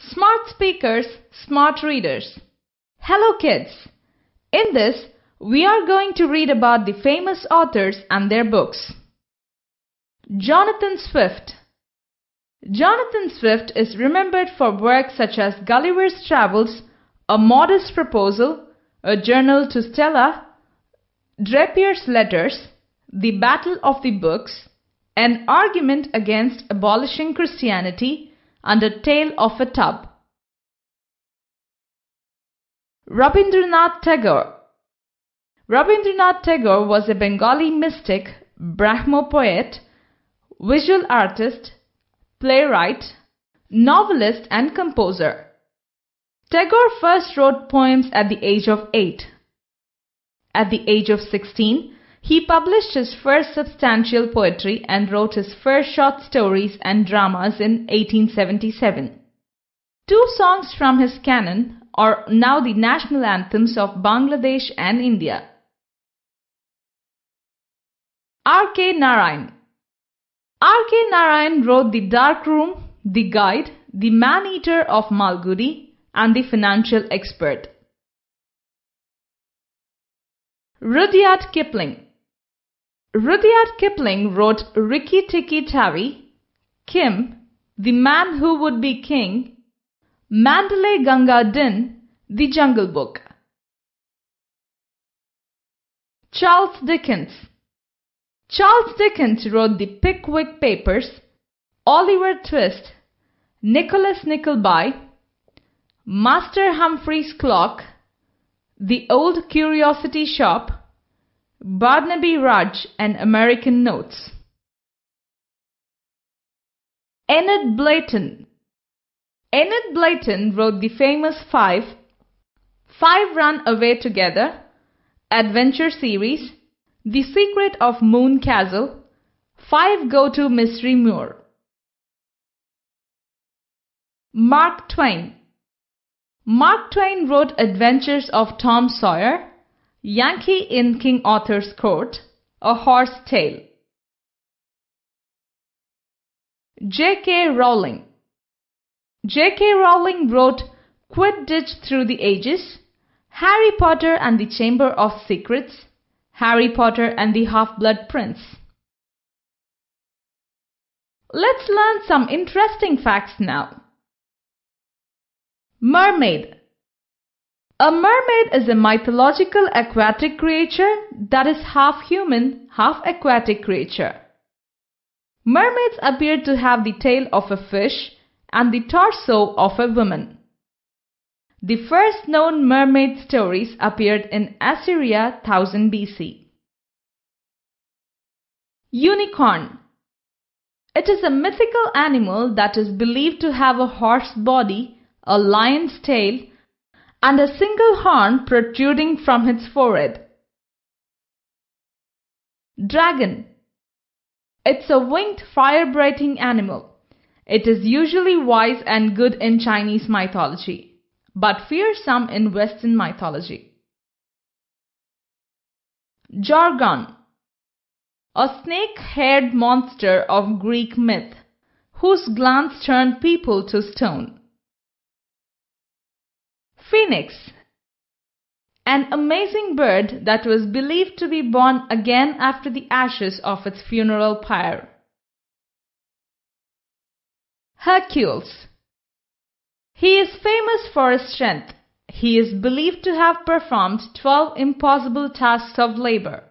Smart speakers, smart readers. Hello kids! In this, we are going to read about the famous authors and their books. Jonathan Swift. Jonathan Swift is remembered for works such as Gulliver's Travels, A Modest Proposal, A Journal to Stella, Drapier's Letters, The Battle of the Books, An Argument Against Abolishing Christianity, and A Tale of a Tub. Rabindranath Tagore. Rabindranath Tagore was a Bengali mystic, Brahmo poet, visual artist, playwright, novelist and composer. Tagore first wrote poems at the age of 8. At the age of 16, he published his first substantial poetry and wrote his first short stories and dramas in 1877. Two songs from his canon are now the national anthems of Bangladesh and India. R K Narayan. R K Narayan wrote The Dark Room, The Guide, The Man-Eater of Malgudi, and The Financial Expert. Rudyard Kipling. Rudyard Kipling wrote Rikki-Tikki-Tavi, Kim, The Man Who Would Be King, Mandalay Ganga Din, The Jungle Book. Charles Dickens. Charles Dickens wrote The Pickwick Papers, Oliver Twist, Nicholas Nickleby, Master Humphrey's Clock, The Old Curiosity Shop, Barnaby Rudge and American Notes. Enid Blyton. Enid Blyton wrote the famous Five Run Away Together, Adventure Series, The Secret of Moon Castle, Five Go to Mystery Moor. Mark Twain. Mark Twain wrote Adventures of Tom Sawyer, Yankee in King Arthur's Court, A Horse Tale. J.K. Rowling. J.K. Rowling wrote Quidditch Through the Ages, Harry Potter and the Chamber of Secrets, Harry Potter and the Half-Blood Prince. Let's learn some interesting facts now. Mermaid. A mermaid is a mythological aquatic creature that is half human, half aquatic creature. Mermaids appear to have the tail of a fish and the torso of a woman. The first known mermaid stories appeared in Assyria 1000 BC. Unicorn. It is a mythical animal that is believed to have a horse body, a lion's tail, and a single horn protruding from its forehead. Dragon. It's a winged fire-breathing animal. It is usually wise and good in Chinese mythology, but fearsome in Western mythology. Gorgon. A snake-haired monster of Greek myth, whose glance turned people to stone. Phoenix. An amazing bird that was believed to be born again after the ashes of its funeral pyre. Hercules. He is famous for his strength. He is believed to have performed 12 impossible tasks of labor.